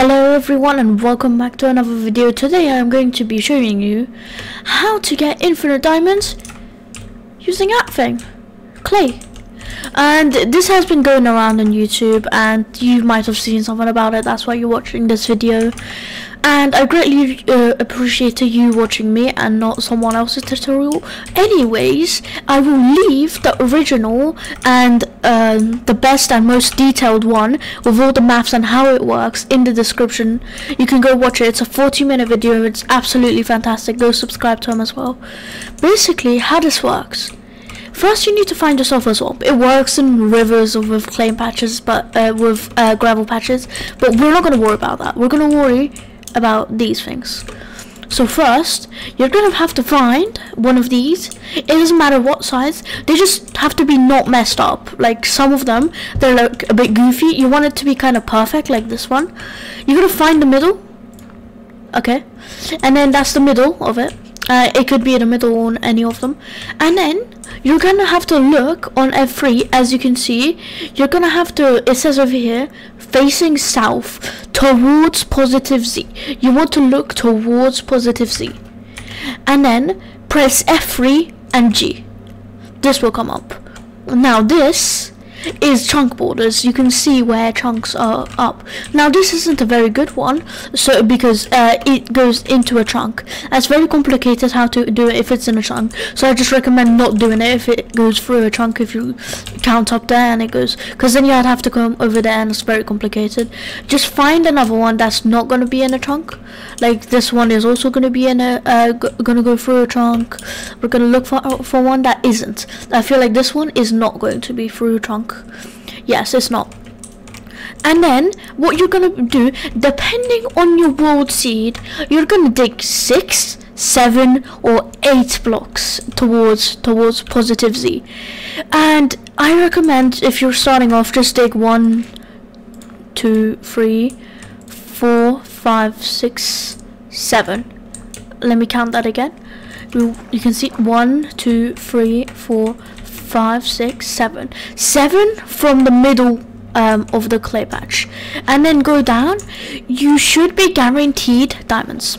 Hello everyone and welcome back to another video. Today I'm going to be showing you how to get infinite diamonds using that thing, clay. And this has been going around on YouTube and you might have seen something about it, that's why you're watching this video. And I greatly appreciate you watching me and not someone else's tutorial. Anyways, I will leave the original and the best and most detailed one with all the maps and how it works in the description. You can go watch it, it's a 40-minute video, it's absolutely fantastic, go subscribe to him as well. Basically, how this works. First, you need to find yourself a swamp. It works in rivers or with clay patches, but with gravel patches. But we're not going to worry about that. We're going to worry about these things. So first, you're going to have to find one of these. It doesn't matter what size. They just have to be not messed up. Like some of them, they're like a bit goofy. You want it to be kind of perfect, like this one. You're going to find the middle. Okay. And then that's the middle of it. It could be in the middle on any of them. And then you're going to have to look on F3, as you can see. You're going to have to, it says over here, facing south towards positive Z. You want to look towards positive Z. And then press F3 and G. This will come up. Now this is chunk borders. You can see where chunks are up. Now this isn't a very good one, so because it goes into a chunk. It's very complicated how to do it if it's in a chunk, so I just recommend not doing it if it goes through a chunk. If you count up there and it goes, because then you'd have to come over there and it's very complicated. Just find another one that's not going to be in a chunk. Like this one is also going to be in a going to go through a chunk. We're going to look for one that isn't. I feel like this one is not going to be through a chunk. Yes, it's not. And then what you're gonna do, depending on your world seed, you're gonna dig 6, 7, or 8 blocks towards positive Z. And I recommend, if you're starting off, just dig 1, 2, 3, 4, 5, 6, 7. Let me count that again. You can see 1, 2, 3, 4, 5, 6, 7. 7 from the middle of the clay patch, and then go down. You should be guaranteed diamonds.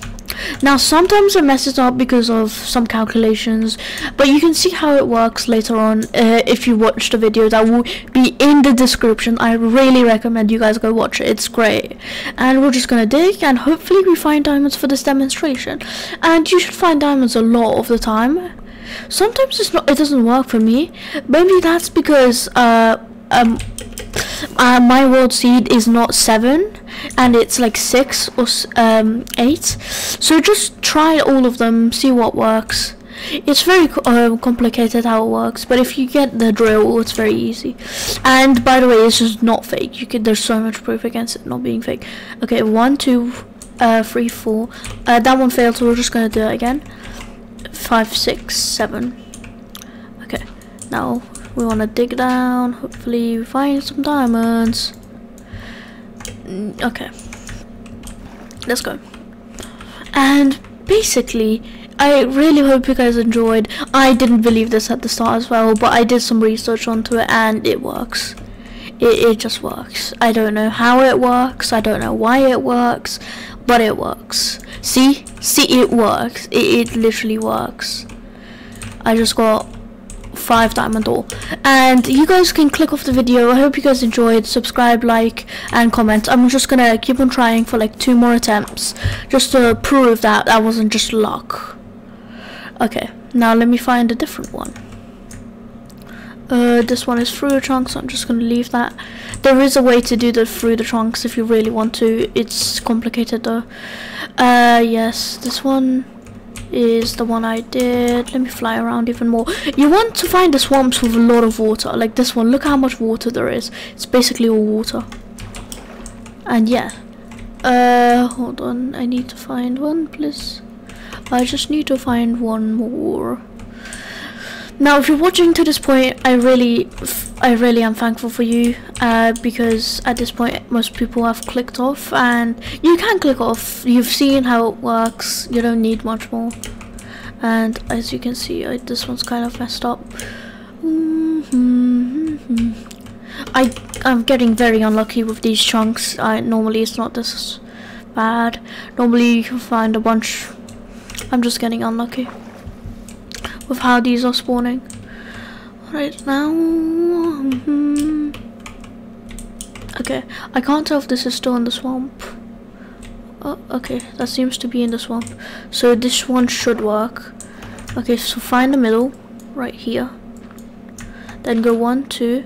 Now sometimes it messes up because of some calculations, but you can see how it works later on if you watch the video that will be in the description. I really recommend you guys go watch it, it's great. And we're just gonna dig and hopefully we find diamonds for this demonstration. And you should find diamonds a lot of the time. Sometimes it doesn't work for me. Maybe that's because my world seed is not 7 and it's like 6 or 8. So just try all of them, see what works. It's very complicated how it works, but if you get the drill, it's very easy. And by the way, it's just not fake. There's so much proof against it not being fake. Okay, 1, 2, 3, 4. That one failed, so we're just gonna do it again. 5, 6, 7. Okay, now we want to dig down. Hopefully we find some diamonds. Okay, let's go. And basically, I really hope you guys enjoyed. I didn't believe this at the start as well, but I did some research onto it and it works. It just works. I don't know how it works, I don't know why it works, but it works. See, it works. It literally works. I just got 5 diamond ore. And you guys can click off the video. I hope you guys enjoyed. Subscribe, like, and comment. I'm just gonna keep on trying for like 2 more attempts just to prove that that wasn't just luck. Okay, now let me find a different one. This one is through the trunks, so I'm just gonna leave that. There is a way to do the through the trunks if you really want to. It's complicated though. Yes, this one is the one I did. Let me fly around even more. You want to find the swamps with a lot of water, like this one. Look how much water there is. It's basically all water. And yeah. Hold on. I need to find one, please. I just need to find one more. Now, if you're watching to this point, I really am thankful for you, because at this point most people have clicked off, and you can click off. You've seen how it works. You don't need much more. And as you can see, this one's kind of messed up. I'm getting very unlucky with these chunks. Normally it's not this bad. Normally you can find a bunch. I'm just getting unlucky with how these are spawning right now. Okay, I can't tell if this is still in the swamp. Okay, that seems to be in the swamp, so this one should work. Okay, so find the middle right here, then go 1, 2,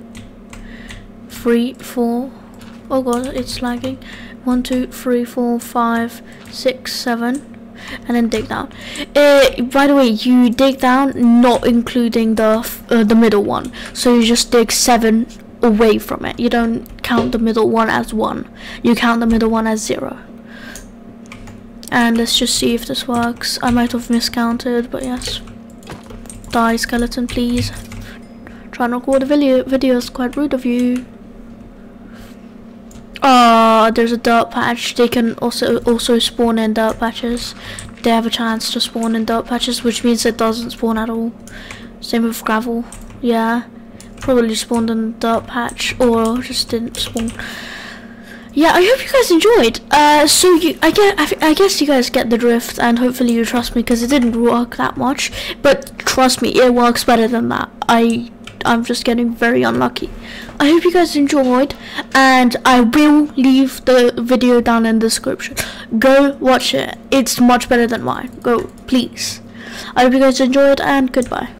3, 4. Oh god, it's lagging. 1, 2, 3, 4, 5, 6, 7, and then dig down. By the way, you dig down not including the middle one, so you just dig 7 away from it. You don't count the middle one as 1, you count the middle one as 0. And let's just see if this works. I might have miscounted, but yes. Die, skeleton, please. Try and record a video is quite rude of you. Ah, there's a dirt patch. They can also spawn in dirt patches. They have a chance to spawn in dirt patches, which means it doesn't spawn at all. Same with gravel. Yeah, probably spawned in the dirt patch or just didn't spawn. Yeah, I hope you guys enjoyed. I guess you guys get the drift, and hopefully you trust me, because it didn't work that much. But trust me, it works better than that. I'm just getting very unlucky. I hope you guys enjoyed, and I will leave the video down in the description. Go watch it. It's much better than mine. Go, please. I hope you guys enjoyed, and goodbye.